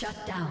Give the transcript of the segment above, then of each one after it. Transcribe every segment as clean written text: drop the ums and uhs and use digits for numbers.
Shut down.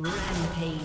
Rampage.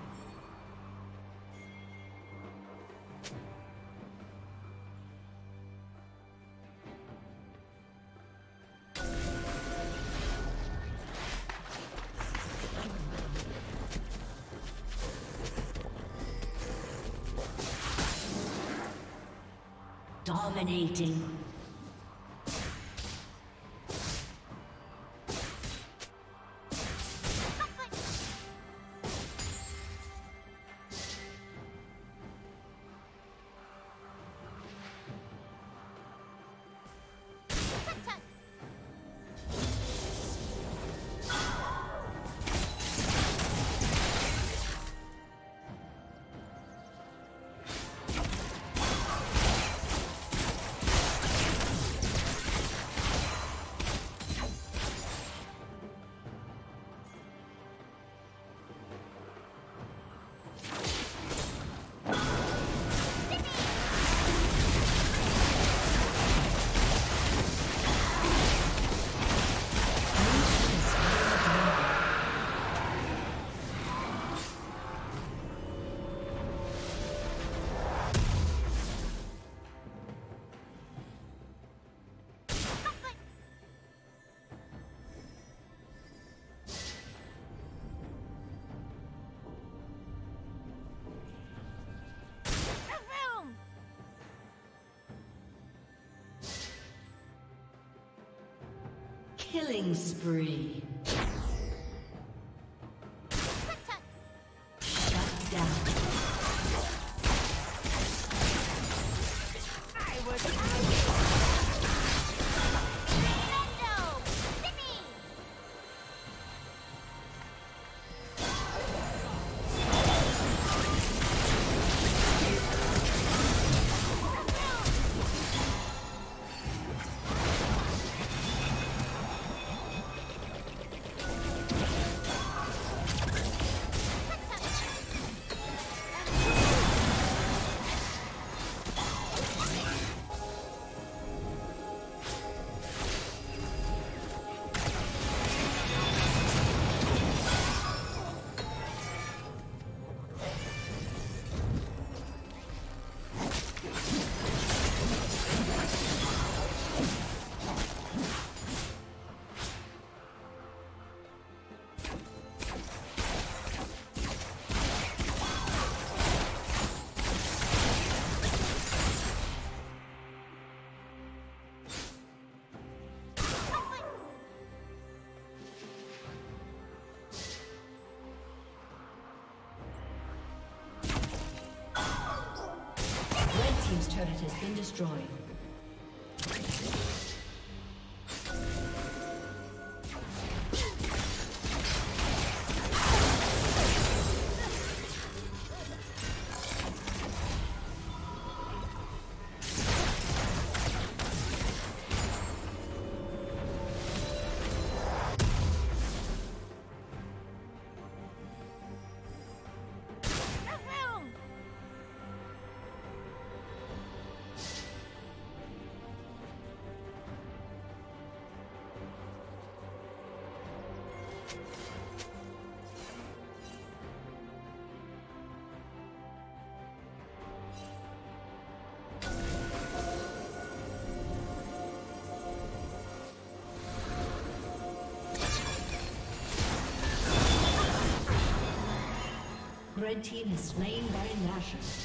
Dominating. Killing spree. Shut down. I was out. Turret has been destroyed. Red team has slain Baron Nashor.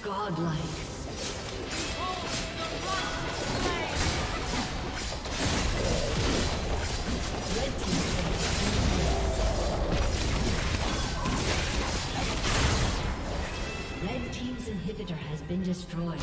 Godlike. Red team's inhibitor has been destroyed.